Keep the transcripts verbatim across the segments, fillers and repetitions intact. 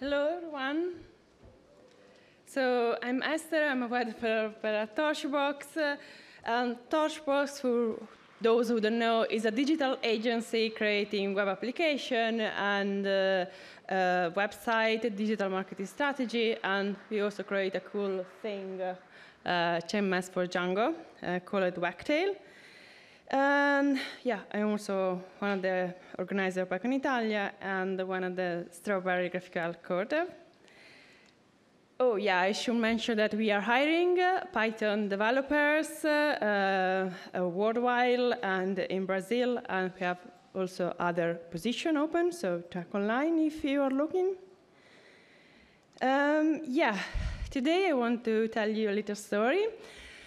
Hello, everyone. So I'm Esther. I'm a web developer at Torchbox. Uh, and Torchbox, for those who don't know, is a digital agency creating web application and uh, uh, website, digital marketing strategy, and we also create a cool thing, uh, C M S for Django, uh, called Wagtail. And yeah, I'm also one of the organizers of PyCon Italia and one of the Strawberry graphical code. Oh yeah, I should mention that we are hiring uh, Python developers uh, uh, worldwide and in Brazil, and we have also other positions open, so check online if you are looking. Um, yeah, today I want to tell you a little story.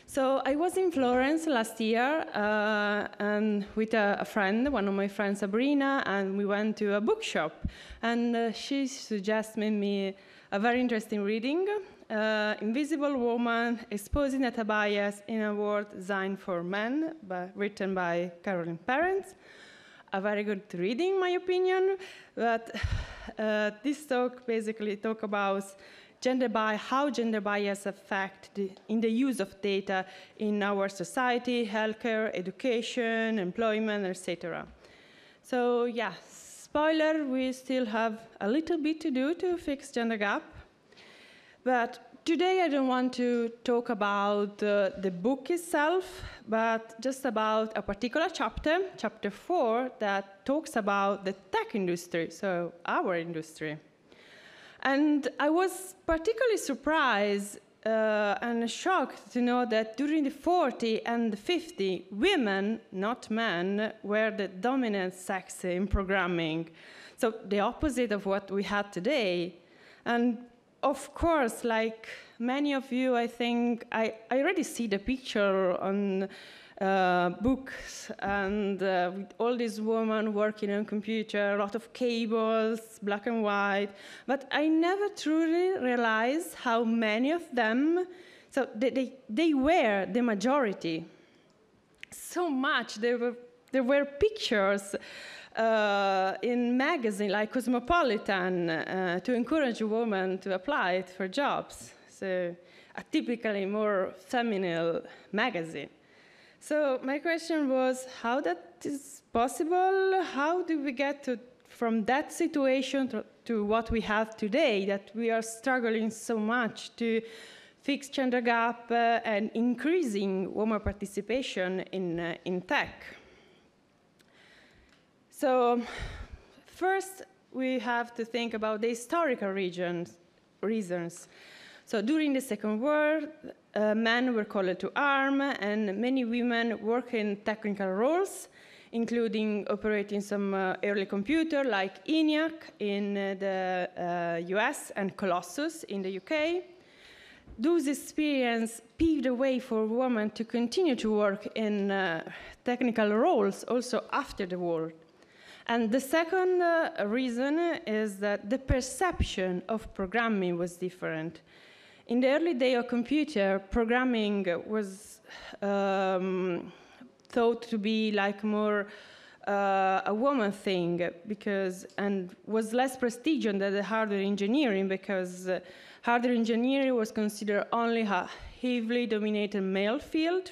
So I was in Florence last year uh, and with a, a friend, one of my friends, Sabrina, and we went to a bookshop. And uh, she suggested me a very interesting reading, uh, Invisible Woman, Exposing Data Bias in a World Designed for Men, by, written by Caroline Perez. A very good reading, in my opinion. But uh, this talk basically talk about Gender bias, how gender bias affect the, in the use of data in our society, healthcare, education, employment, et cetera. So yeah, spoiler, we still have a little bit to do to fix gender gap. But today I don't want to talk about uh, the book itself, but just about a particular chapter, chapter four, that talks about the tech industry, so our industry. And I was particularly surprised uh, and shocked to know that during the forties and the fifties, women, not men, were the dominant sex in programming. So the opposite of what we had today. And of course, like many of you, I think, I, I already see the picture on Uh, books and uh, with all these women working on computer, a lot of cables, black and white. But I never truly realized how many of them, so they, they, they were the majority. So much, there were, there were pictures uh, in magazines like Cosmopolitan uh, to encourage women to apply for jobs. So a typically more feminine magazine. So my question was, how that is possible? How do we get to, from that situation to, to what we have today, that we are struggling so much to fix gender gap uh, and increasing women participation in, uh, in tech? So first, we have to think about the historical regions, reasons. So during the Second World, Uh, men were called to arm, and many women worked in technical roles, including operating some uh, early computer like ENIAC in uh, the uh, U S and Colossus in the U K. Those experiences paved the way for women to continue to work in uh, technical roles also after the war. And the second uh, reason is that the perception of programming was different. In the early days of computer, programming was um, thought to be like more uh, a woman thing, because and was less prestigious than the hardware engineering, because uh, hardware engineering was considered only a heavily dominated male field.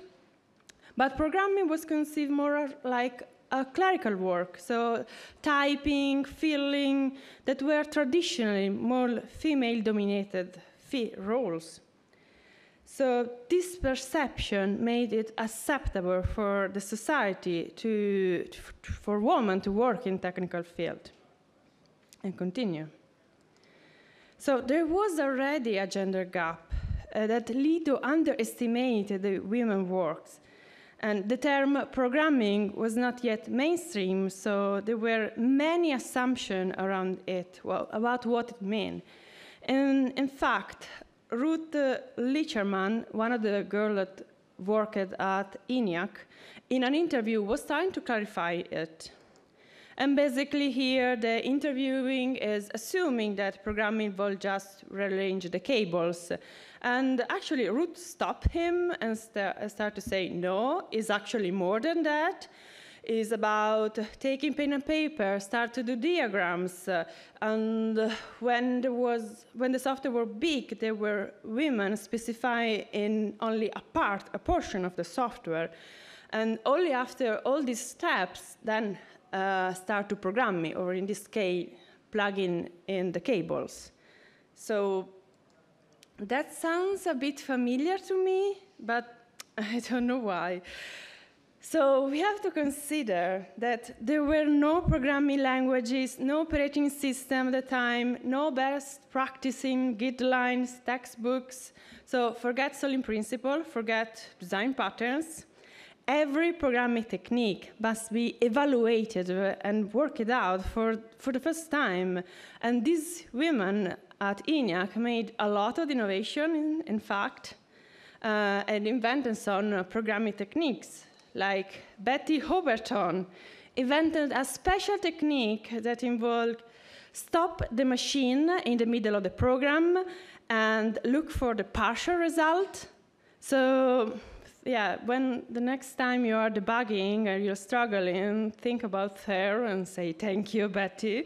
But programming was conceived more like a clerical work, so typing, filling, that were traditionally more female-dominated roles. So this perception made it acceptable for the society to, to for women to work in technical field and continue. So there was already a gender gap uh, that led to underestimate the women's works. And the term programming was not yet mainstream, so there were many assumptions around it, well, about what it meant. And in fact, Ruth Lichterman, one of the girls that worked at ENIAC, in an interview was trying to clarify it. And basically here, the interviewing is assuming that programming will just rearrange the cables. And actually, Ruth stopped him and st started to say, no, it's actually more than that. is about taking pen and paper, start to do diagrams. Uh, and when there was, when the software were big, there were women specifying in only a part, a portion of the software. And only after all these steps, then uh, start to programming, or in this case, plugging in the cables. So that sounds a bit familiar to me, but I don't know why. So we have to consider that there were no programming languages, no operating system at the time, no best practicing guidelines, textbooks. So forget solving principle, forget design patterns. Every programming technique must be evaluated and worked out for, for the first time. And these women at ENIAC made a lot of innovation, in, in fact, uh, and invented some programming techniques. Like Betty Hoberton invented a special technique that involved stop the machine in the middle of the program and look for the partial result. So, yeah, when the next time you are debugging or you're struggling, think about her and say, thank you, Betty.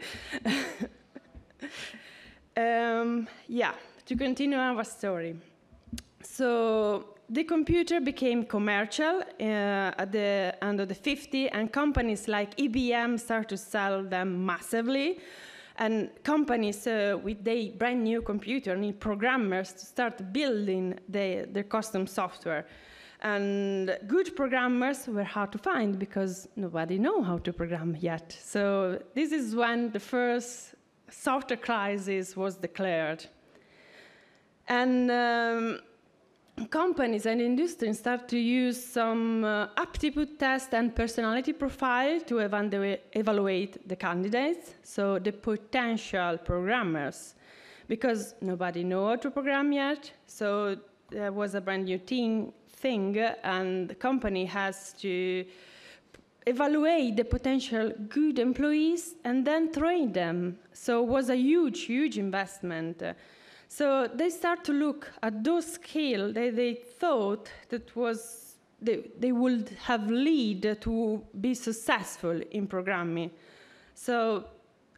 um, yeah, to continue our story. So the computer became commercial uh, at the end of the fifties, and companies like I B M started to sell them massively. And companies uh, with their brand new computer need programmers to start building their, their custom software. And good programmers were hard to find because nobody knew how to program yet. So this is when the first software crisis was declared. And um, companies and industries start to use some uh, aptitude test and personality profile to ev evaluate the candidates, so the potential programmers. Because nobody knew how to program yet, so there was a brand new team thing, and the company has to evaluate the potential good employees and then train them. So it was a huge, huge investment. So they start to look at those skills that they thought that was, they, they would have lead to be successful in programming. So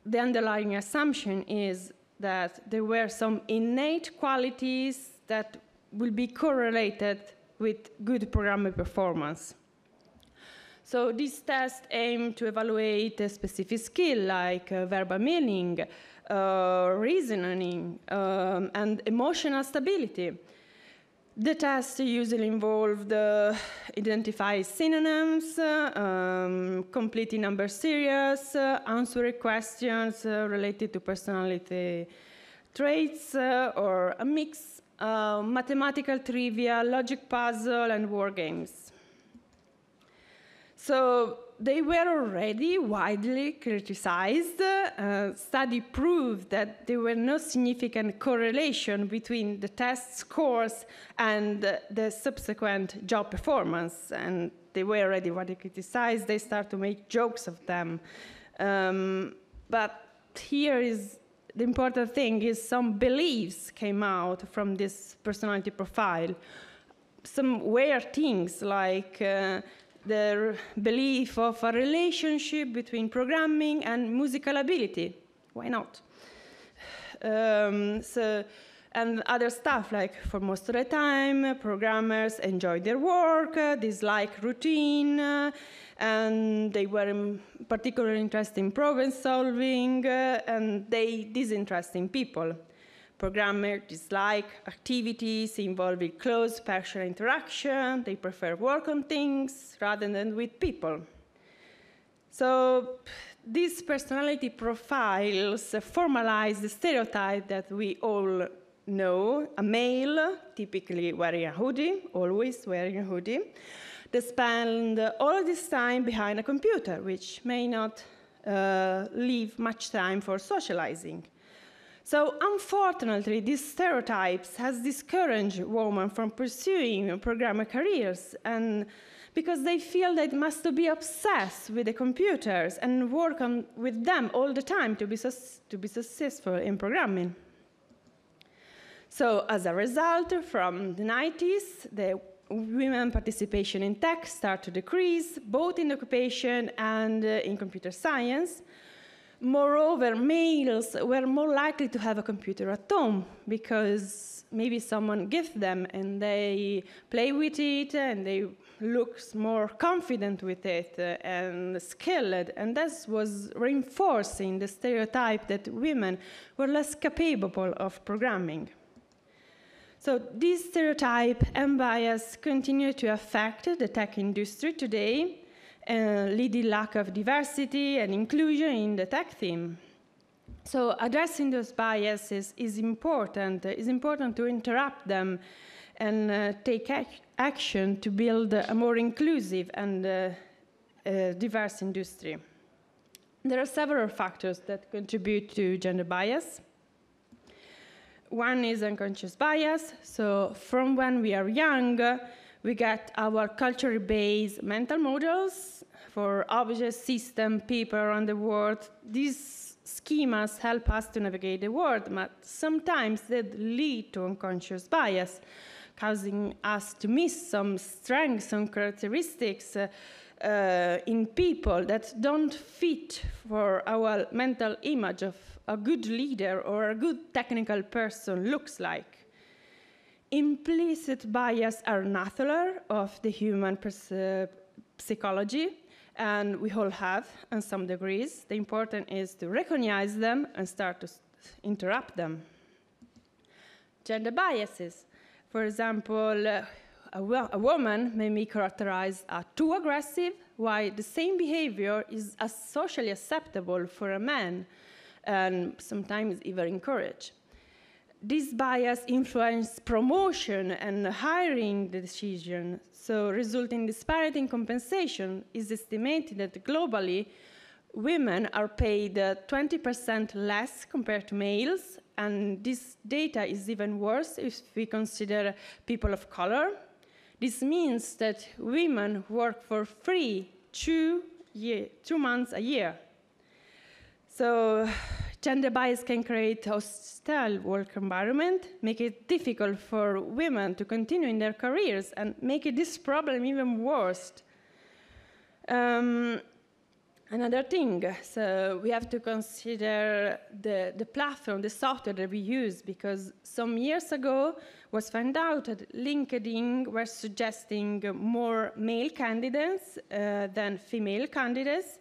the underlying assumption is that there were some innate qualities that will be correlated with good programming performance. So these tests aim to evaluate a specific skill like uh, verbal meaning, uh, reasoning, um, and emotional stability. The tests usually involved uh, identify synonyms, uh, um, completing number series, uh, answering questions uh, related to personality traits, uh, or a mix. Uh, mathematical trivia, logic puzzle, and war games. So they were already widely criticized. Uh, study proved that there were no significant correlation between the test scores and uh, the subsequent job performance. And they were already widely criticized. They start to make jokes of them. Um, but here is the important thing is some beliefs came out from this personality profile. Some weird things like uh, the belief of a relationship between programming and musical ability. Why not? Um, so, and other stuff like, for most of the time, programmers enjoy their work, uh, dislike routine, uh, and they were particularly interested in problem solving, uh, and they disinterest in people. Programmers dislike activities involving close personal interaction. They prefer work on things rather than with people. So these personality profiles formalize the stereotype that we all know. A male, typically wearing a hoodie, always wearing a hoodie. They spend all this time behind a computer, which may not uh, leave much time for socializing. So unfortunately, these stereotypes has discouraged women from pursuing programmer careers, and because they feel they must be obsessed with the computers and work on, with them all the time to be, to be successful in programming. So as a result, from the nineties, the women participation in tech start to decrease, both in occupation and uh, in computer science. Moreover, males were more likely to have a computer at home because maybe someone gives them and they play with it and they look more confident with it and skilled. And this was reinforcing the stereotype that women were less capable of programming. So this stereotype and bias continue to affect the tech industry today, Uh, leading lack of diversity and inclusion in the tech theme. So addressing those biases is important. It's important to interrupt them and uh, take ac action to build a more inclusive and uh, uh, diverse industry. There are several factors that contribute to gender bias. One is unconscious bias. So from when we are young, we get our culture-based mental models for objects, systems, people around the world. These schemas help us to navigate the world, but sometimes they lead to unconscious bias, causing us to miss some strengths, some characteristics uh, uh, in people that don't fit for our mental image of a good leader or a good technical person looks like. Implicit bias are an author of the human uh, psychology, and we all have, in some degrees. The important is to recognize them and start to interrupt them. Gender biases. For example, uh, a, wo a woman may be characterized as too aggressive, while the same behavior is as socially acceptable for a man, and sometimes even encouraged. This bias influences promotion and hiring decisions, so resulting disparity in compensation. Is estimated that globally, women are paid twenty percent less compared to males, and this data is even worse if we consider people of color. This means that women work for free two, year, two months a year. So gender bias can create a hostile work environment, make it difficult for women to continue in their careers, and make it this problem even worse. Um, another thing, so we have to consider the, the platform, the software that we use, because some years ago was found out that LinkedIn were suggesting more male candidates uh, than female candidates.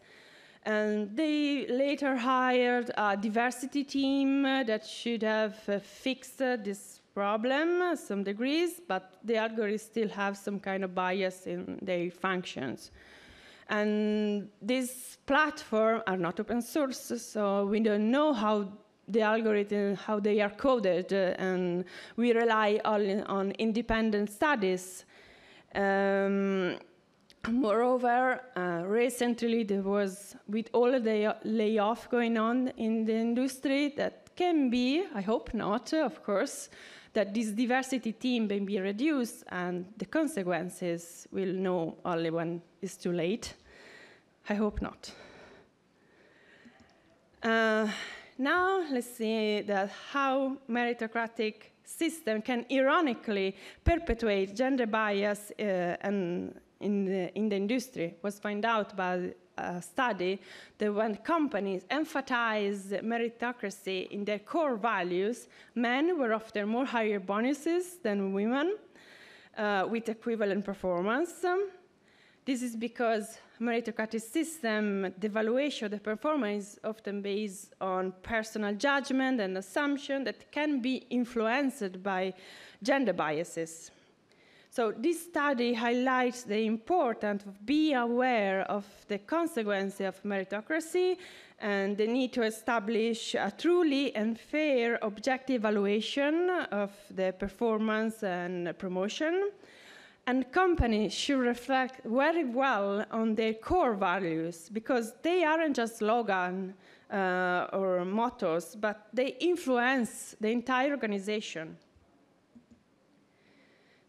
And they later hired a diversity team that should have fixed this problem to some degrees, but the algorithms still have some kind of bias in their functions. And these platforms are not open source, so we don't know how the algorithm, how they are coded, and we rely on, on independent studies. Um, Moreover, uh, recently there was, with all the layoff going on in the industry, that can be, I hope not, of course, that this diversity team may be reduced, and the consequences we'll know only when it's too late. I hope not. Uh, now let's see that how meritocratic system can ironically perpetuate gender bias uh, and In the, in the industry. Was found out by a study that when companies emphasize meritocracy in their core values, men were often more higher bonuses than women uh, with equivalent performance. Um, this is because meritocratic system, the valuation of the performance is often based on personal judgment and assumption that can be influenced by gender biases. So this study highlights the importance of being aware of the consequences of meritocracy and the need to establish a truly and fair objective evaluation of the performance and promotion. And companies should reflect very well on their core values, because they aren't just slogans uh, or mottos, but they influence the entire organization.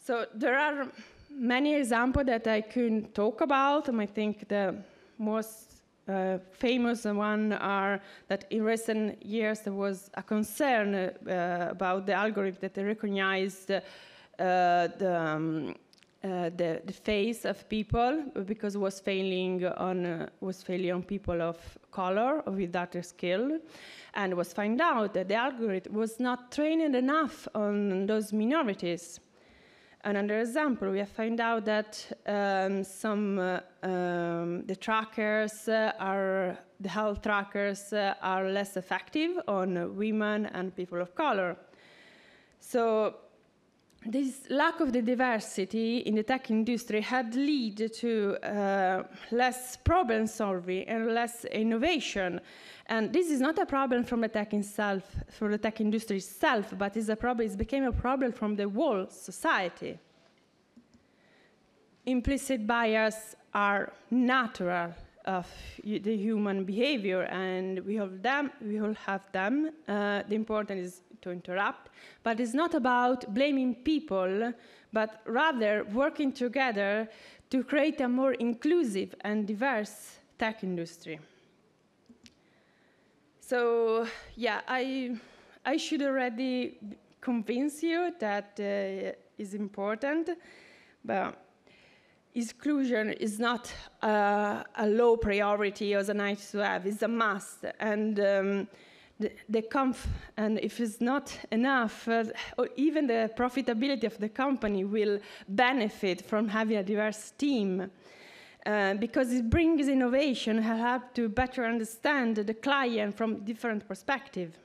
So there are many examples that I could talk about, and I think the most uh, famous one are that in recent years there was a concern uh, about the algorithm that recognized uh, the um, uh, the, the face of people, because it was failing on uh, was failing on people of color or with other skill, and was found out that the algorithm was not trained enough on those minorities. Another example, we have found out that um, some uh, um, the trackers uh, are the health trackers uh, are less effective on women and people of color. So this lack of the diversity in the tech industry had led to uh, less problem solving and less innovation. And this is not a problem from the tech itself, from the tech industry itself, but it's a problem, it became a problem from the whole society. Implicit bias are natural of the human behavior, and we all them, we all have them. Uh, the important is to interrupt, but it's not about blaming people, but rather working together to create a more inclusive and diverse tech industry. So, yeah, I, I should already convince you that uh, is important, but exclusion is not uh, a low priority or a nice to have, it's a must. And um, the, the comf, and if it's not enough, uh, or even the profitability of the company will benefit from having a diverse team, uh, because it brings innovation, help to better understand the client from different perspective.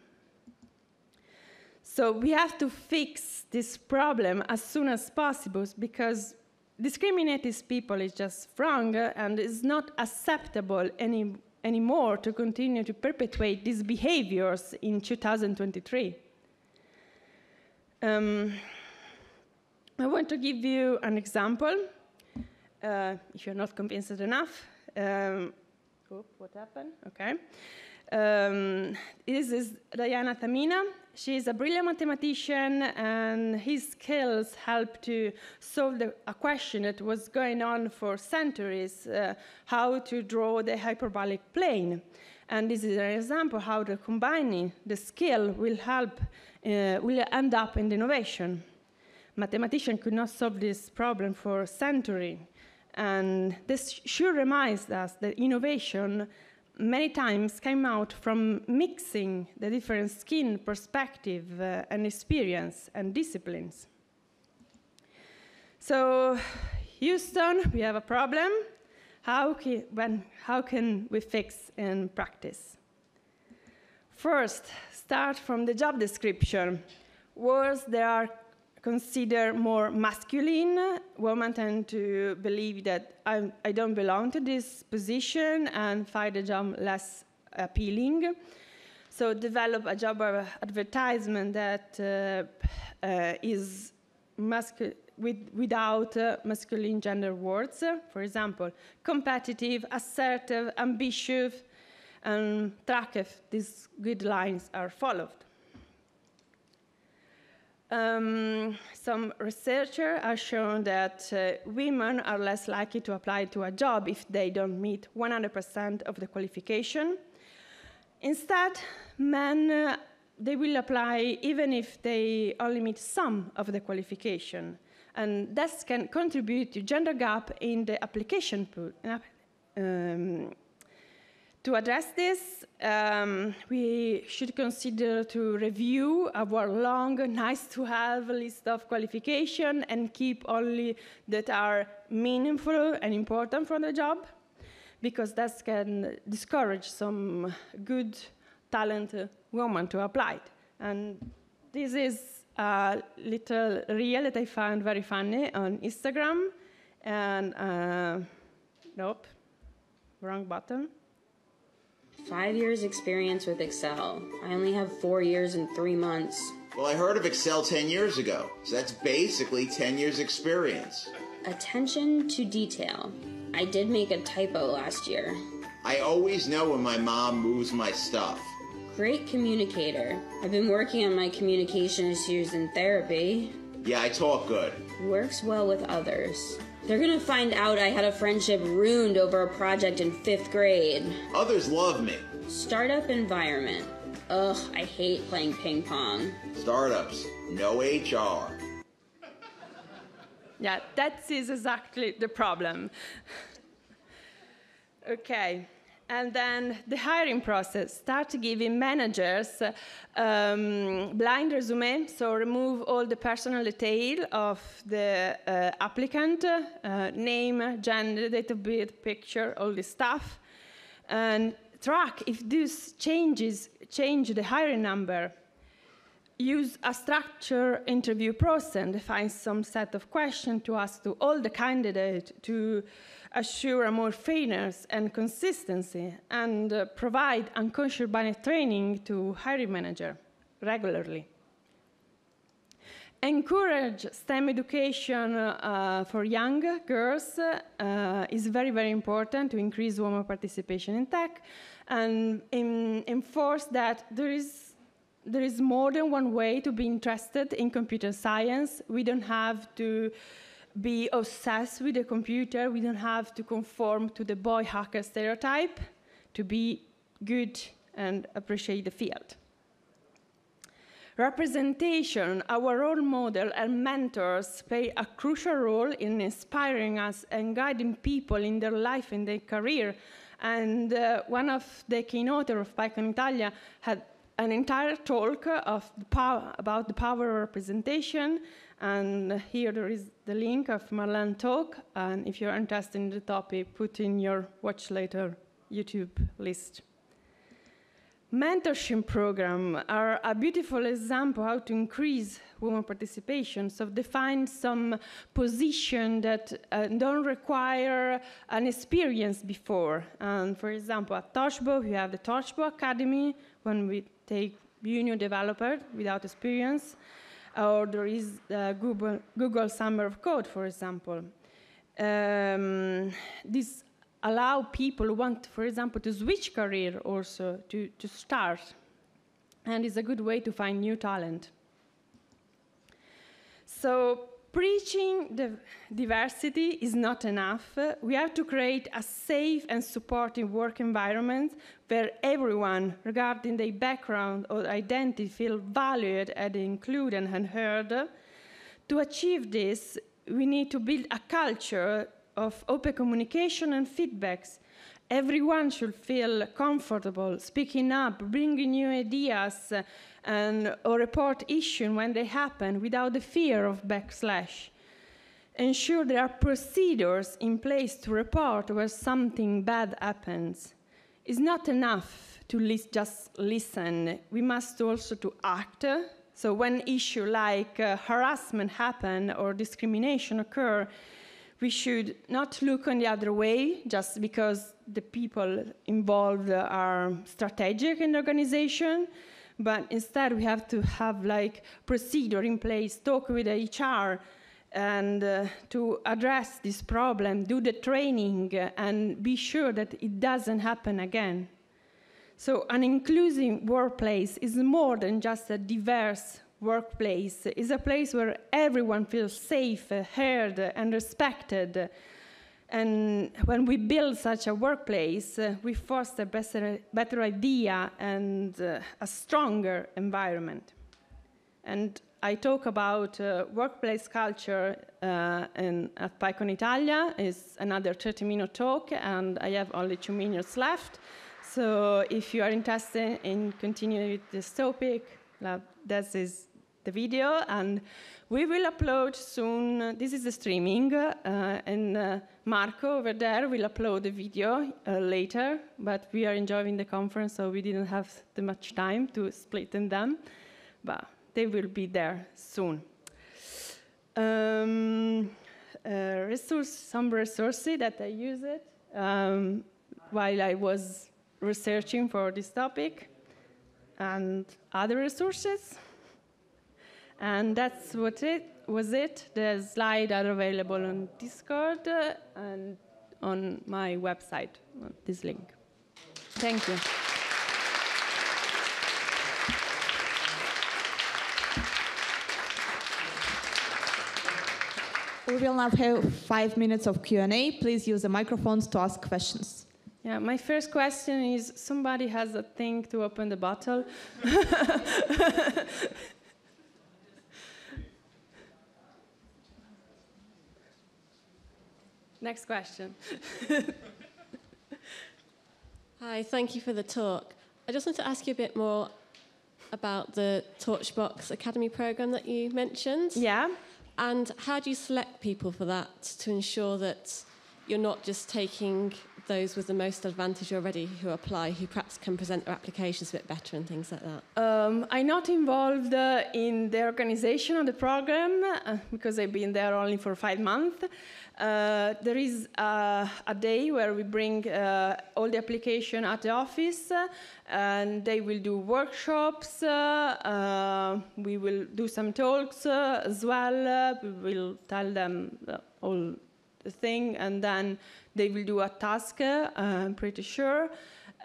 So we have to fix this problem as soon as possible, because discriminating people is just wrong, and it's not acceptable any, anymore to continue to perpetuate these behaviors in two thousand twenty-three. Um, I want to give you an example, uh, if you're not convinced enough. Um, oh, what happened? Okay. Um, this is Diana Tamina. She is a brilliant mathematician, and his skills helped to solve the, a question that was going on for centuries, uh, how to draw the hyperbolic plane. And this is an example how the combining the skill will help, uh, will end up in the innovation. Mathematicians could not solve this problem for centuries, and this sure reminds us that innovation many times came out from mixing the different skin perspective uh, and experience and disciplines. So, Houston, we have a problem. How can, when, how can we fix and practice? First, start from the job description. Words that are considered more masculine, women tend to believe that I, I don't belong to this position and find the job less appealing. So develop a job advertisement that uh, uh, is masculine, with, without uh, masculine gender words. For example, competitive, assertive, ambitious, and track if these good lines are followed. Um, some researchers have shown that uh, women are less likely to apply to a job if they don't meet one hundred percent of the qualification. Instead, men, uh, they will apply even if they only meet some of the qualification. And that can contribute to gender gap in the application pool. Um, To address this, um, we should consider to review our long, nice-to-have list of qualifications and keep only that are meaningful and important for the job, because that can discourage some good, talented women to apply. And this is a little reel that I found very funny on Instagram. And uh, nope, wrong button. Five years experience with Excel. I only have four years and three months. Well, I heard of Excel ten years ago, so that's basically ten years experience. Attention to detail. I did make a typo last year. I always know when my mom moves my stuff. Great communicator. I've been working on my communication issues in therapy. Yeah, I talk good. Works well with others. They're gonna find out I had a friendship ruined over a project in fifth grade. Others love me. Startup environment. Ugh, I hate playing ping pong. Startups, no H R. Yeah, that is exactly the problem. Okay. And then the hiring process. Start giving managers um, blind resume, so remove all the personal detail of the uh, applicant, uh, name, gender, date of birth, picture, all this stuff. And track if these changes change the hiring number. Use a structured interview process and define some set of questions to ask to all the candidates to assure a more fairness and consistency, and uh, provide unconscious bias training to hiring manager regularly. Encourage STEM education uh, for young girls uh, is very, very important to increase women participation in tech, and in, enforce that there is There is more than one way to be interested in computer science. We don't have to be obsessed with the computer. We don't have to conform to the boy hacker stereotype to be good and appreciate the field. Representation, our role model and mentors play a crucial role in inspiring us and guiding people in their life and their career. And uh, one of the keynote of PyCon Italia had an entire talk of the power, about the power of representation, and here there is the link of Marlene's talk, and if you're interested in the topic, put in your watch later YouTube list. Mentorship programs are a beautiful example how to increase women participation, so define some position that uh, don't require an experience before. And for example, at Torchbox, we have the Torchbox Academy, when we take junior developer without experience, or there is uh, Google, Google Summer of Code, for example. Um, this allow people who want, for example, to switch career also to, to start, and it's a good way to find new talent. So preaching the diversity is not enough. We have to create a safe and supportive work environment where everyone, regarding their background or identity, feel valued and included and heard. To achieve this, we need to build a culture of open communication and feedbacks. Everyone should feel comfortable speaking up, bringing new ideas, and or report issues when they happen without the fear of backlash. Ensure there are procedures in place to report where something bad happens. It's not enough to list, just listen. We must also to act. So when issues like uh, harassment happen or discrimination occur, we should not look on the other way just because the people involved are strategic in the organization, but instead we have to have like procedure in place, talk with H R, and uh, to address this problem, do the training, and be sure that it doesn't happen again. So an inclusive workplace is more than just a diverse workplace. Is a place where everyone feels safe, heard, and respected. And when we build such a workplace, uh, we foster better, better idea and uh, a stronger environment. And I talk about uh, workplace culture uh, in, at PyCon Italia. It's another thirty minute talk, and I have only two minutes left. So if you are interested in continuing with this topic, that is the video, and we will upload soon. This is the streaming, uh, and uh, Marco over there will upload the video uh, later, but we are enjoying the conference, so we didn't have too much time to split them, but they will be there soon. Um, uh, resource, some resources that I used um, while I was researching for this topic, and other resources. And that's what it was it. The slides are available on Discord uh, and on my website, on this link. Thank you. We will now have five minutes of Q and A. Please use the microphones to ask questions. Yeah, my first question is, somebody has a thing to open the bottle. Next question. Hi, thank you for the talk. I just want to ask you a bit more about the Torchbox Academy program that you mentioned. Yeah. And how do you select people for that to ensure that you're not just taking those with the most advantage already who apply, who perhaps can present their applications a bit better and things like that? Um, I'm not involved uh, in the organization of the program uh, because I've been there only for five months. Uh, there is uh, a day where we bring uh, all the application at the office uh, and they will do workshops. Uh, uh, we will do some talks uh, as well. Uh, we will tell them uh, all thing, and then they will do a task, uh, I'm pretty sure,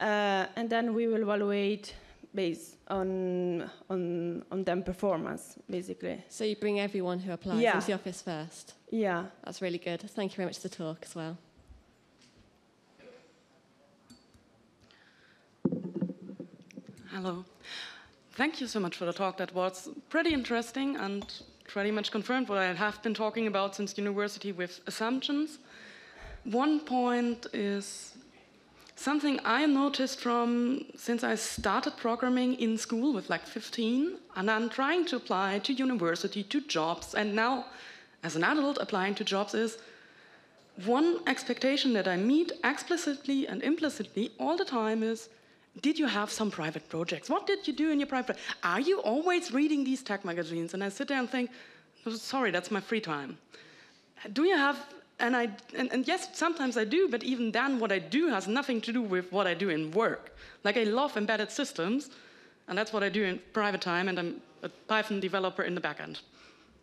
uh, and then we will evaluate based on, on on them performance, basically. So you bring everyone who applies yeah. into the office first? Yeah. That's really good. Thank you very much for the talk as well. Hello. Thank you so much for the talk. That was pretty interesting and pretty much confirmed what I have been talking about since university with assumptions. One point is something I noticed from since I started programming in school with like fifteen, and I'm trying to apply to university, to jobs, and now as an adult applying to jobs is one expectation that I meet explicitly and implicitly all the time is, did you have some private projects? What did you do in your private? Are you always reading these tech magazines? And I sit there and think, oh, sorry, that's my free time. Do you have, and, I, and, and yes, sometimes I do, but even then what I do has nothing to do with what I do in work. Like I love embedded systems, and that's what I do in private time, and I'm a Python developer in the back end.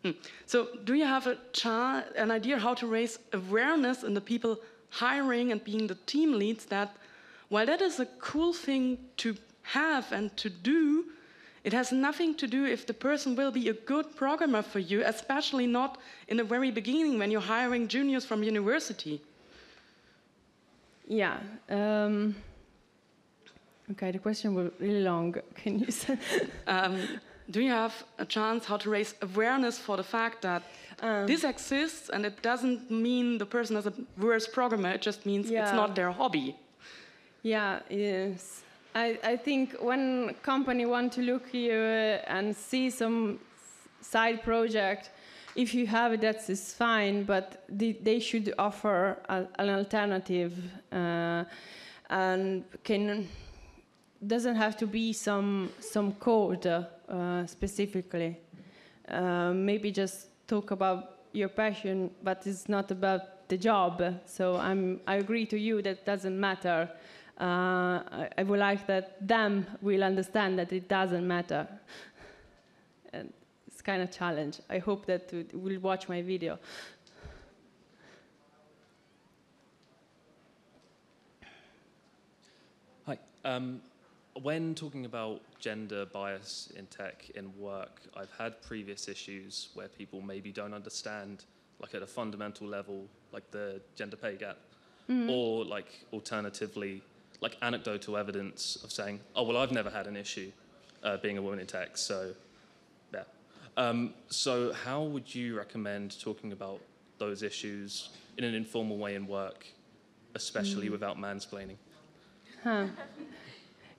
Hmm. So do you have a cha- an idea how to raise awareness in the people hiring and being the team leads that while that is a cool thing to have and to do, it has nothing to do if the person will be a good programmer for you, especially not in the very beginning when you're hiring juniors from university. Yeah. Um, okay, the question was really long. Can you say? um, do you have a chance how to raise awareness for the fact that um, this exists and it doesn't mean the person is a worse programmer, it just means yeah. it's not their hobby? Yeah, yes. I, I think when company want to look here and see some side project, if you have it, that is fine, but the, they should offer a, an alternative uh, and can doesn't have to be some, some code uh, specifically. Uh, maybe just talk about your passion, but it's not about the job. So I'm, I agree to you that doesn't matter. Uh, I, I would like that them will understand that it doesn't matter. And it's kind of a challenge. I hope that you will watch my video. Hi. Um, when talking about gender bias in tech, in work, I've had previous issues where people maybe don't understand, like at a fundamental level, like the gender pay gap, mm-hmm. or like alternatively, like anecdotal evidence of saying, oh, well, I've never had an issue uh, being a woman in tech, so yeah. Um, so how would you recommend talking about those issues in an informal way in work, especially mm. without mansplaining? Huh.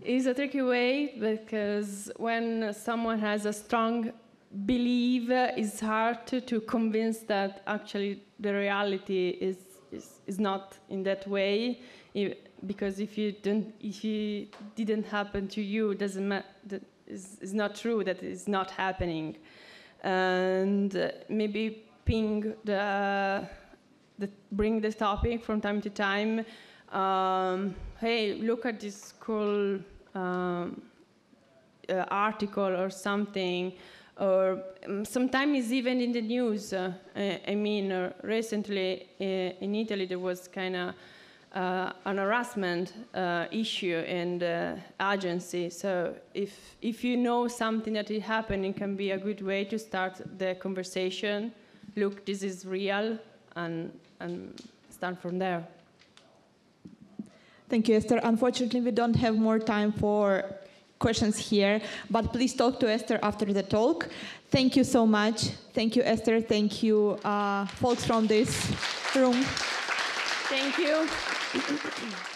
It's a tricky way because when someone has a strong belief, it's hard to, to convince that actually the reality is, is, is not in that way. It, because if you don't, if it didn't happen to you, it doesn't matter. It's not true that it's not happening, and maybe ping the, the bring the topic from time to time. Um, hey, look at this cool um, uh, article or something, or um, sometimes it's even in the news. Uh, I, I mean, uh, recently uh, in Italy there was kind of. Uh, an harassment uh, issue in the agency. So if, if you know something that is happening, it can be a good way to start the conversation. Look, this is real, and, and start from there. Thank you, Esther. Unfortunately, we don't have more time for questions here, but please talk to Esther after the talk. Thank you so much. Thank you, Esther. Thank you, uh, folks from this room. Thank you.